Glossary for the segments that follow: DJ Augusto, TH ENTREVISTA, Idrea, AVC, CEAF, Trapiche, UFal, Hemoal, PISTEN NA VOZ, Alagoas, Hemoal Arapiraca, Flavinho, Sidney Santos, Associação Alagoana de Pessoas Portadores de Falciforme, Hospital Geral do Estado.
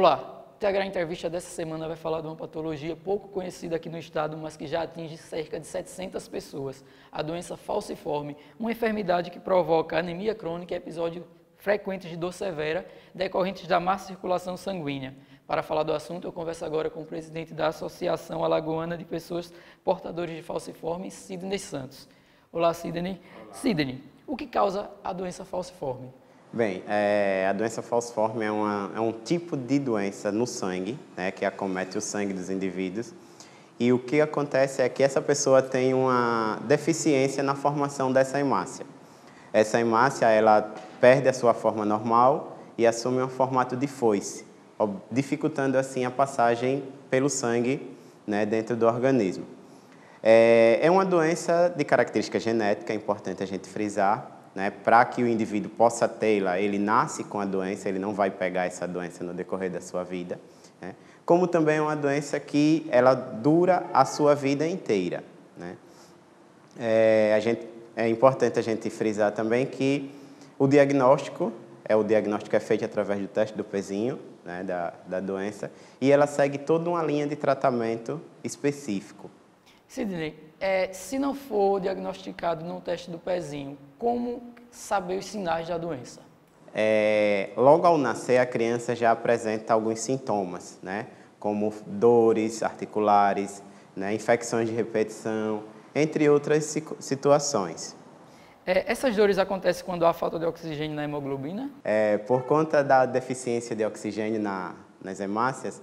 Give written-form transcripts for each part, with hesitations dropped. Olá, TH Entrevista dessa semana vai falar de uma patologia pouco conhecida aqui no estado, mas que já atinge cerca de 700 pessoas, a doença falciforme, uma enfermidade que provoca anemia crônica e episódios frequentes de dor severa decorrentes da má circulação sanguínea. Para falar do assunto, eu converso agora com o presidente da Associação Alagoana de Pessoas Portadores de Falciforme, Sidney Santos. Olá, Sidney. Olá. Sidney, o que causa a doença falciforme? Bem, a doença falciforme é um tipo de doença no sangue, né, que acomete o sangue dos indivíduos. E o que acontece é que essa pessoa tem uma deficiência na formação dessa hemácia. Essa hemácia, ela perde a sua forma normal e assume um formato de foice, dificultando assim a passagem pelo sangue, né, dentro do organismo. É uma doença de característica genética, é importante a gente frisar. Né, para que o indivíduo possa tê-la, ele nasce com a doença, ele não vai pegar essa doença no decorrer da sua vida, né? Como também é uma doença que ela dura a sua vida inteira, né? É importante a gente frisar também que o diagnóstico, é feito através do teste do pezinho, né, da doença, e ela segue toda uma linha de tratamento específico. Sidney, se não for diagnosticado no teste do pezinho, como saber os sinais da doença? Logo ao nascer, a criança já apresenta alguns sintomas, né? Como dores articulares, né? Infecções de repetição, entre outras situações. Essas dores acontecem quando há falta de oxigênio na hemoglobina? Por conta da deficiência de oxigênio nas hemácias,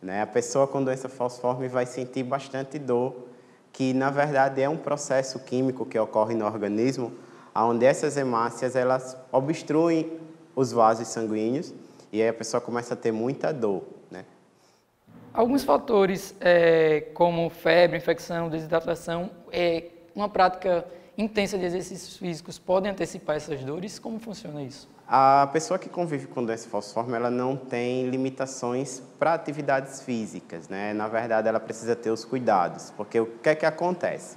né? A pessoa com doença falciforme vai sentir bastante dor, que na verdade é um processo químico que ocorre no organismo, onde essas hemácias elas obstruem os vasos sanguíneos e aí a pessoa começa a ter muita dor, né? Alguns fatores, como febre, infecção, desidratação, uma prática intensa de exercícios físicos podem antecipar essas dores? Como funciona isso? A pessoa que convive com doença falciforme, ela não tem limitações para atividades físicas, né? Na verdade, ela precisa ter os cuidados, porque o que é que acontece?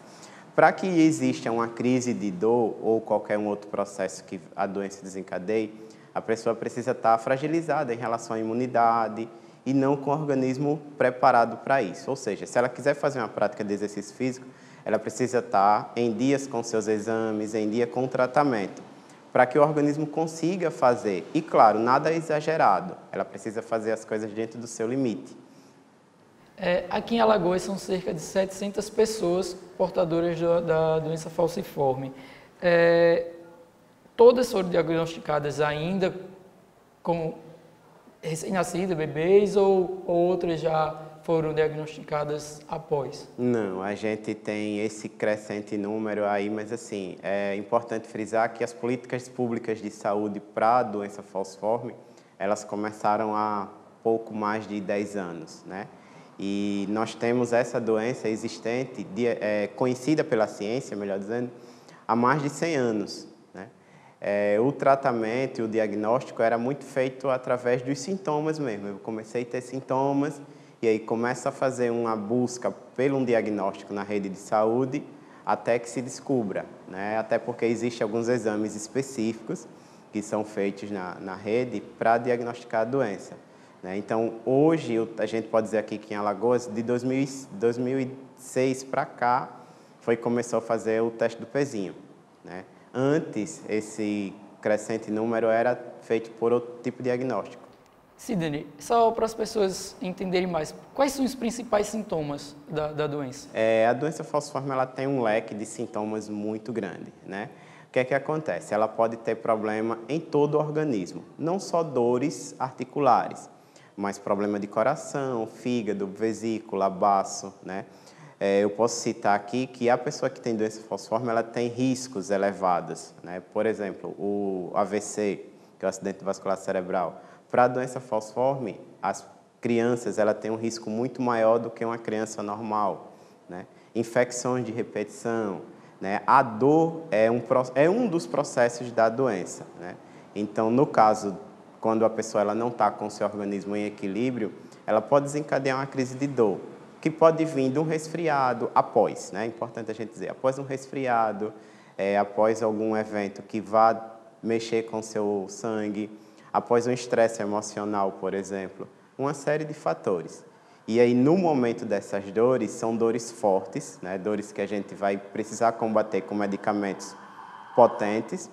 Para que exista uma crise de dor ou qualquer um outro processo que a doença desencadeie, a pessoa precisa estar fragilizada em relação à imunidade e não com o organismo preparado para isso. Ou seja, se ela quiser fazer uma prática de exercício físico, ela precisa estar em dias com seus exames, em dia com o tratamento, para que o organismo consiga fazer. E, claro, nada é exagerado. Ela precisa fazer as coisas dentro do seu limite. Aqui em Alagoas são cerca de 700 pessoas portadoras da doença falciforme. Todas foram diagnosticadas ainda como recém-nascidas, bebês, ou outras já foram diagnosticadas após? Não, a gente tem esse crescente número aí, mas assim, é importante frisar que as políticas públicas de saúde para a doença falciforme, elas começaram há pouco mais de 10 anos, né? E nós temos essa doença existente, conhecida pela ciência, melhor dizendo, há mais de 100 anos, né? O tratamento e o diagnóstico era muito feito através dos sintomas mesmo. Eu comecei a ter sintomas, e aí começa a fazer uma busca pelo diagnóstico na rede de saúde até que se descubra, né? Até porque existem alguns exames específicos que são feitos na rede para diagnosticar a doença, né? Então, hoje, a gente pode dizer aqui que em Alagoas, de 2006 para cá, começou a fazer o teste do pezinho, né? Antes, esse crescente número era feito por outro tipo de diagnóstico. Sidney, só para as pessoas entenderem mais, quais são os principais sintomas da doença? A doença falciforme, ela tem um leque de sintomas muito grande, né? O que é que acontece? Ela pode ter problema em todo o organismo, não só dores articulares, mas problema de coração, fígado, vesícula, baço, né? Eu posso citar aqui que a pessoa que tem doença falciforme, ela tem riscos elevados, né? Por exemplo, o AVC, que é o acidente vascular cerebral. Para a doença falciforme, as crianças têm um risco muito maior do que uma criança normal, né? Infecções de repetição, né? A dor é um dos processos da doença, né? Então, no caso, quando a pessoa não está com seu organismo em equilíbrio, ela pode desencadear uma crise de dor, que pode vir de um resfriado após, né? É importante a gente dizer, após um resfriado, após algum evento que vá mexer com seu sangue, após um estresse emocional, por exemplo, uma série de fatores. E aí, no momento dessas dores, são dores fortes, né? Dores que a gente vai precisar combater com medicamentos potentes,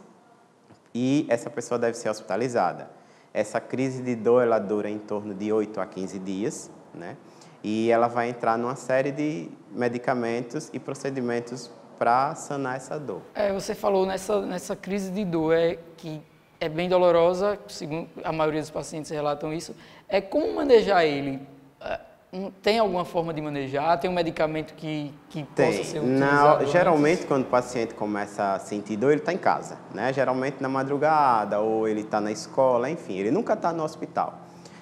e essa pessoa deve ser hospitalizada. Essa crise de dor, ela dura em torno de 8 a 15 dias, né? E ela vai entrar numa série de medicamentos e procedimentos para sanar essa dor. É, você falou nessa crise de dor, que é bem dolorosa, segundo a maioria dos pacientes relatam isso. É como manejar ele? Tem alguma forma de manejar? Tem um medicamento que possa ser utilizado? Não, geralmente quando o paciente começa a sentir dor, ele está em casa, né? Geralmente na madrugada, ou ele está na escola, enfim, ele nunca está no hospital.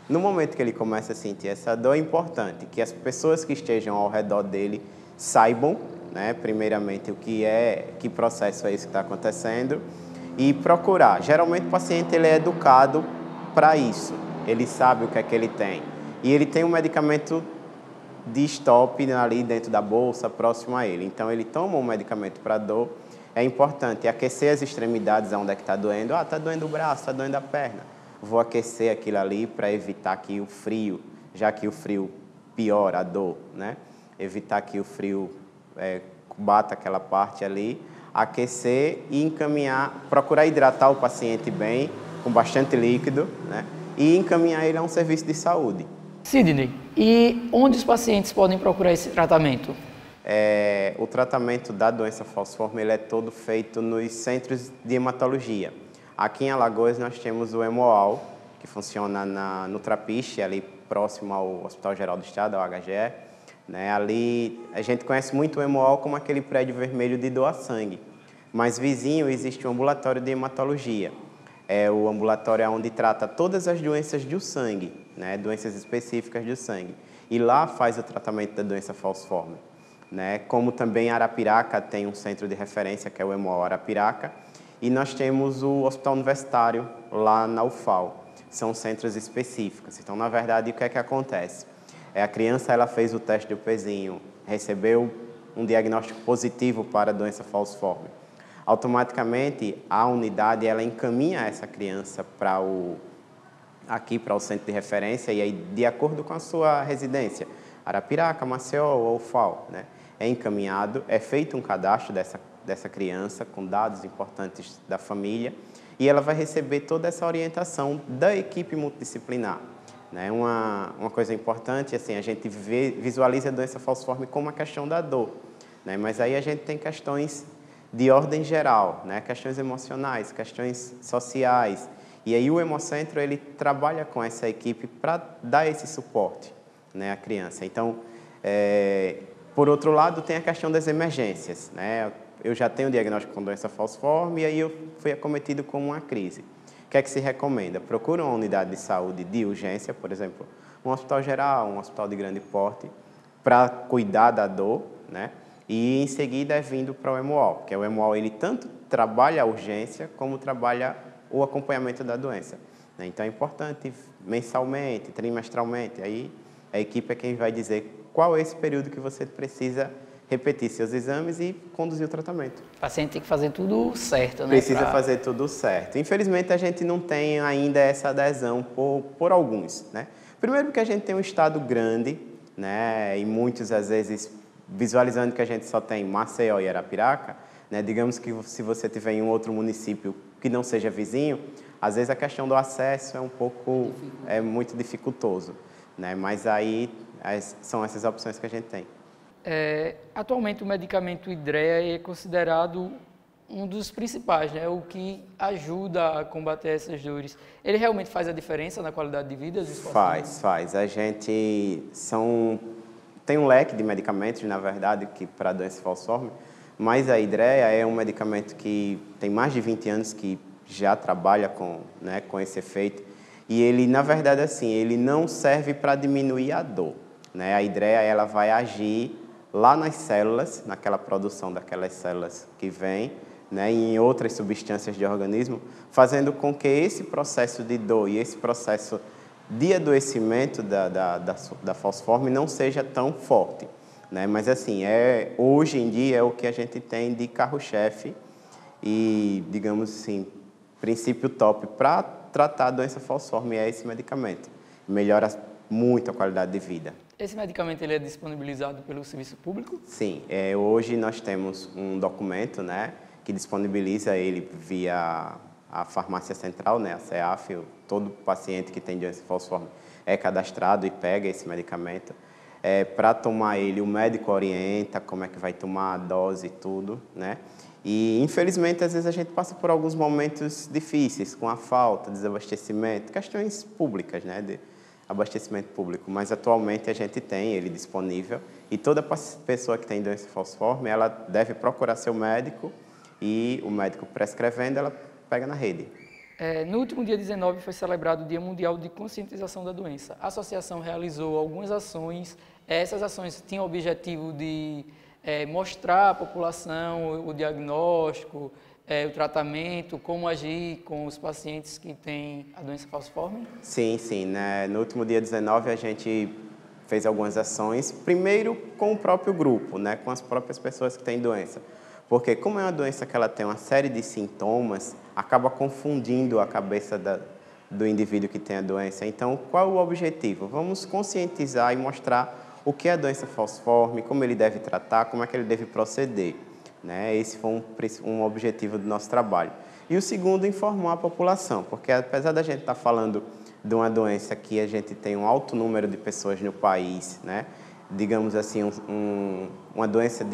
No momento que ele começa a sentir essa dor, é importante que as pessoas que estejam ao redor dele saibam, né, primeiramente, que processo é isso que está acontecendo, e procurar. Geralmente o paciente ele é educado para isso, ele sabe o que é que ele tem. E ele tem um medicamento de stop ali dentro da bolsa, próximo a ele. Então, ele toma um medicamento para dor. É importante aquecer as extremidades onde é que está doendo. Ah, está doendo o braço, está doendo a perna. Vou aquecer aquilo ali para evitar que o frio, já que o frio piora a dor, né? Evitar que o frio bata aquela parte ali. Aquecer e encaminhar, procurar hidratar o paciente bem, com bastante líquido, né? E encaminhar ele a um serviço de saúde. Sidney, e onde os pacientes podem procurar esse tratamento? O tratamento da doença falciforme ele é todo feito nos centros de hematologia. Aqui em Alagoas nós temos o Hemoal, que funciona no Trapiche, ali próximo ao Hospital Geral do Estado, ao HGE. Né? Ali a gente conhece muito o Hemoal como aquele prédio vermelho de doar sangue. Mas vizinho existe um ambulatório de hematologia. É o ambulatório onde trata todas as doenças do sangue, né? Doenças específicas do sangue. E lá faz o tratamento da doença falciforme, né? Como também Arapiraca tem um centro de referência, que é o Hemoal Arapiraca. E nós temos o Hospital Universitário lá na UFal. São centros específicos. Então, na verdade, o que é que acontece? A criança ela fez o teste do pezinho, recebeu um diagnóstico positivo para a doença falciforme. Automaticamente a unidade ela encaminha essa criança aqui para o centro de referência, e aí de acordo com a sua residência, Arapiraca, Maceió ou UFal, né? É encaminhado, é feito um cadastro dessa criança com dados importantes da família, e ela vai receber toda essa orientação da equipe multidisciplinar, né? Uma coisa importante, assim, a gente visualiza a doença falciforme como a questão da dor, né? Mas aí a gente tem questões de ordem geral, né? Questões emocionais, questões sociais. E aí o Hemocentro ele trabalha com essa equipe para dar esse suporte, né, à criança. Então, por outro lado, tem a questão das emergências, né? Eu já tenho diagnóstico com doença falciforme e aí eu fui acometido com uma crise. O que é que se recomenda? Procura uma unidade de saúde de urgência, por exemplo, um hospital geral, um hospital de grande porte, para cuidar da dor, né? E em seguida é vindo para o Hemoal, porque o Hemoal ele tanto trabalha a urgência como trabalha o acompanhamento da doença, né? Então é importante mensalmente, trimestralmente, aí a equipe é quem vai dizer qual é esse período que você precisa repetir seus exames e conduzir o tratamento. O paciente tem que fazer tudo certo, né? Precisa fazer tudo certo. Infelizmente a gente não tem ainda essa adesão por alguns, né? Primeiro porque a gente tem um estado grande, né? E muitos às vezes visualizando que a gente só tem Maceió e Arapiraca, né? Digamos que se você tiver em um outro município que não seja vizinho, às vezes a questão do acesso é um pouco, muito dificultoso, né? Mas aí são essas opções que a gente tem. Atualmente o medicamento Idrea é considerado um dos principais, né? O que ajuda a combater essas dores. Ele realmente faz a diferença na qualidade de vida? Faz. Tem um leque de medicamentos, na verdade, que para a doença falciforme, mas a Idrea é um medicamento que tem mais de 20 anos que já trabalha com esse efeito. E ele, na verdade, assim, ele não serve para diminuir a dor, né? A Idrea ela vai agir lá nas células, naquela produção daquelas células que vem, né? E em outras substâncias do organismo, fazendo com que esse processo de dor e esse processo de adoecimento da falciforme não seja tão forte, né? Mas assim, hoje em dia é o que a gente tem de carro-chefe e, digamos assim, princípio top para tratar a doença falciforme é esse medicamento. Melhora muita qualidade de vida. Esse medicamento ele é disponibilizado pelo serviço público? Sim, hoje nós temos um documento, né, que disponibiliza ele via a farmácia central, né, a CEAF. Todo paciente que tem doença falciforme é cadastrado e pega esse medicamento. Para tomar ele, o médico orienta como é que vai tomar a dose e tudo, né? E, infelizmente, às vezes a gente passa por alguns momentos difíceis, com a falta, desabastecimento, questões públicas, né, de abastecimento público. Mas, atualmente, a gente tem ele disponível e toda pessoa que tem doença falciforme, ela deve procurar seu médico e o médico prescrevendo, ela pega na rede. No último dia 19 foi celebrado o Dia Mundial de Conscientização da Doença. A associação realizou algumas ações. Essas ações tinham o objetivo de mostrar à população o diagnóstico, o tratamento, como agir com os pacientes que têm a doença falciforme? Sim, sim. Né? No último dia 19 a gente fez algumas ações, primeiro com o próprio grupo, né? Com as próprias pessoas que têm doença. Porque como é uma doença que ela tem uma série de sintomas, acaba confundindo a cabeça do indivíduo que tem a doença. Então, qual é o objetivo? Vamos conscientizar e mostrar o que é a doença falciforme, como ele deve tratar, como é que ele deve proceder. Né? Esse foi um objetivo do nosso trabalho. E o segundo, informar a população, porque apesar da gente estar falando de uma doença que a gente tem um alto número de pessoas no país, né? Digamos assim, uma doença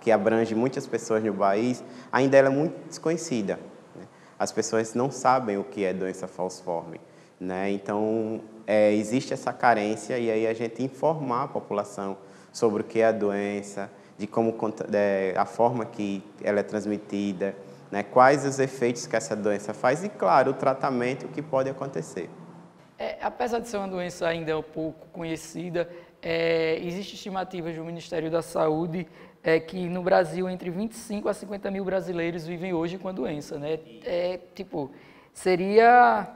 que abrange muitas pessoas no país, ainda ela é muito desconhecida. Né? As pessoas não sabem o que é doença falciforme. Né? Então, existe essa carência e aí a gente informar a população sobre o que é a doença, de como a forma que ela é transmitida, né? Quais os efeitos que essa doença faz e, claro, o tratamento que pode acontecer. Apesar de ser uma doença ainda pouco conhecida, existe estimativas do Ministério da Saúde que no Brasil entre 25 a 50 mil brasileiros vivem hoje com a doença, né? Seria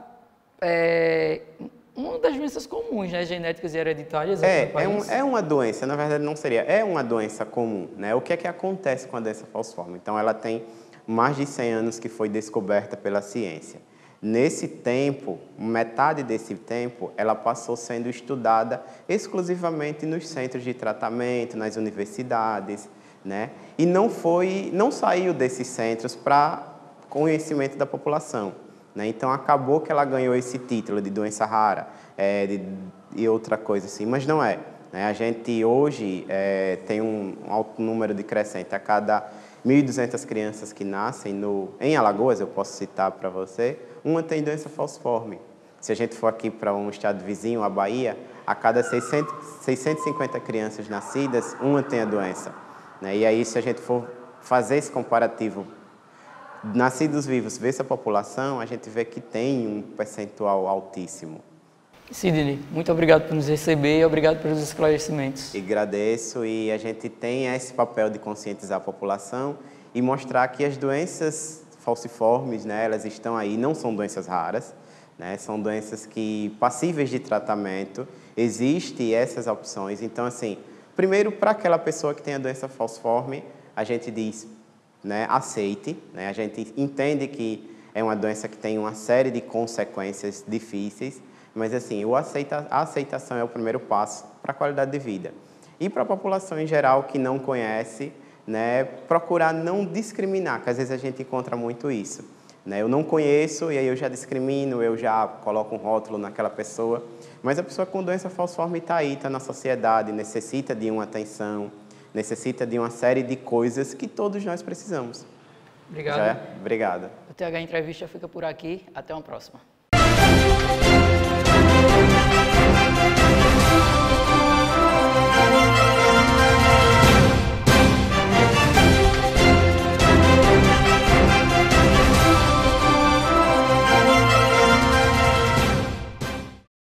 uma das doenças comuns, né? Genéticas e hereditárias. É uma doença, na verdade não seria, é uma doença comum, né? O que é que acontece com a doença falciforme? Então ela tem mais de 100 anos que foi descoberta pela ciência. Nesse tempo, metade desse tempo, ela passou sendo estudada exclusivamente nos centros de tratamento, nas universidades, né? E não saiu desses centros para conhecimento da população, né? Então, acabou que ela ganhou esse título de doença rara e outra coisa assim, mas não é. Né? A gente hoje tem um alto número de crescente a cada 1.200 crianças que nascem em Alagoas, eu posso citar para você, uma tem doença falciforme. Se a gente for aqui para um estado vizinho, a Bahia, a cada 650 crianças nascidas, uma tem a doença. Né? E aí, se a gente for fazer esse comparativo, nascidos vivos versus a população, a gente vê que tem um percentual altíssimo. Sidney, muito obrigado por nos receber e obrigado pelos esclarecimentos. E agradeço, e a gente tem esse papel de conscientizar a população e mostrar que as doenças falciformes, né, elas estão aí, não são doenças raras, né, são doenças que passíveis de tratamento, existem essas opções. Então, assim, primeiro, para aquela pessoa que tem a doença falciforme, a gente diz, né, aceite, né, a gente entende que é uma doença que tem uma série de consequências difíceis, mas, assim, a aceitação é o primeiro passo para a qualidade de vida. E para a população em geral que não conhece, né, procurar não discriminar, que às vezes a gente encontra muito isso. Né? Eu não conheço e aí eu já discrimino, eu já coloco um rótulo naquela pessoa. Mas a pessoa com doença falciforme está aí, está na sociedade, necessita de uma atenção, necessita de uma série de coisas que todos nós precisamos. Obrigado. Obrigado. O TH Entrevista fica por aqui. Até uma próxima.